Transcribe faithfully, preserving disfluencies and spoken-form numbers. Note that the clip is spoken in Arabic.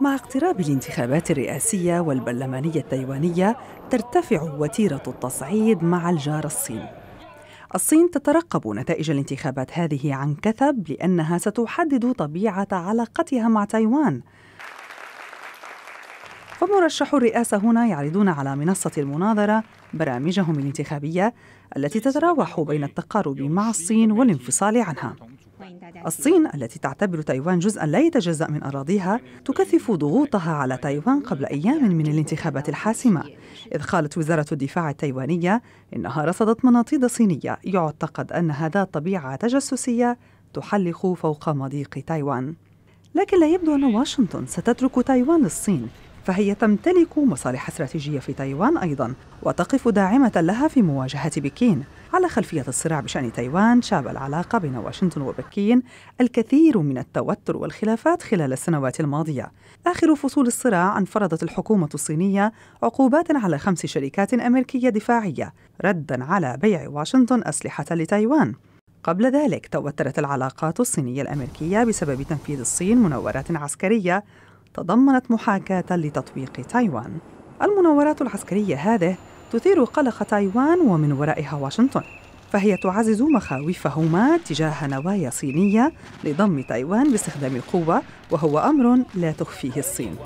مع اقتراب الانتخابات الرئاسية والبرلمانية التايوانية ترتفع وتيرة التصعيد مع الجار الصين. الصين تترقب نتائج الانتخابات هذه عن كثب لأنها ستحدد طبيعة علاقتها مع تايوان. فمرشح الرئاسة هنا يعرضون على منصة المناظرة برامجهم الانتخابية التي تتراوح بين التقارب مع الصين والانفصال عنها. الصين التي تعتبر تايوان جزءاً لا يتجزأ من أراضيها تكثف ضغوطها على تايوان قبل أيام من الانتخابات الحاسمة، إذ قالت وزارة الدفاع التايوانية إنها رصدت مناطيد صينية يعتقد أنها ذات طبيعة تجسسية تحلق فوق مضيق تايوان. لكن لا يبدو أن واشنطن ستترك تايوان للصين، فهي تمتلك مصالح استراتيجية في تايوان أيضاً وتقف داعمة لها في مواجهة بكين. على خلفية الصراع بشأن تايوان شاب العلاقة بين واشنطن وبكين الكثير من التوتر والخلافات خلال السنوات الماضية. آخر فصول الصراع انفرضت الحكومة الصينية عقوبات على خمس شركات أمريكية دفاعية رداً على بيع واشنطن أسلحة لتايوان. قبل ذلك توترت العلاقات الصينية الأمريكية بسبب تنفيذ الصين مناورات عسكرية تضمنت محاكاة لتطويق تايوان. المناورات العسكرية هذه تثير قلق تايوان ومن ورائها واشنطن، فهي تعزز مخاوفهما تجاه نوايا صينية لضم تايوان باستخدام القوة، وهو أمر لا تخفيه الصين.